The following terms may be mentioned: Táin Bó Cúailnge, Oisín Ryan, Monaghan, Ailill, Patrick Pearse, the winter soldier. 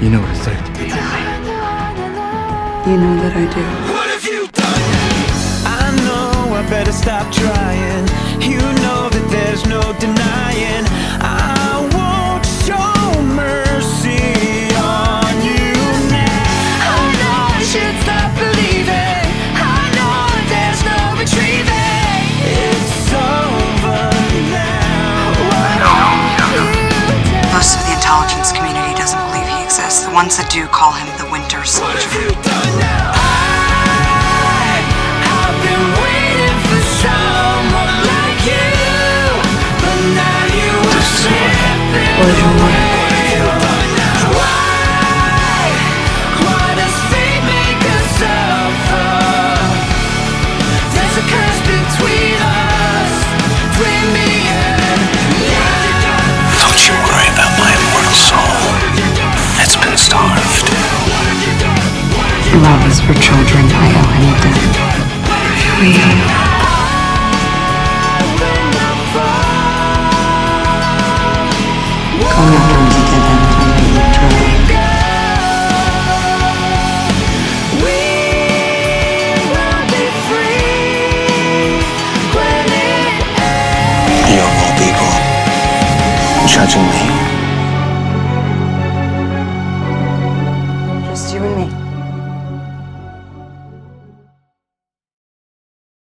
You know what it's like to be human. You know that I do. What have you done? I know I better stop trying. You know that there's no denying I won't show mercy on you now. I know I should stop believing. I know there's no retrieving. It's over now. Most of the intelligence community doesn't believe he exists. The ones that do call him the Winter Soldier. Why does fate make us suffer? There's a curse between us, between me and you. Don't you worry about my immortal soul. It's been starved. Love is for children. I owe him death. Judging me.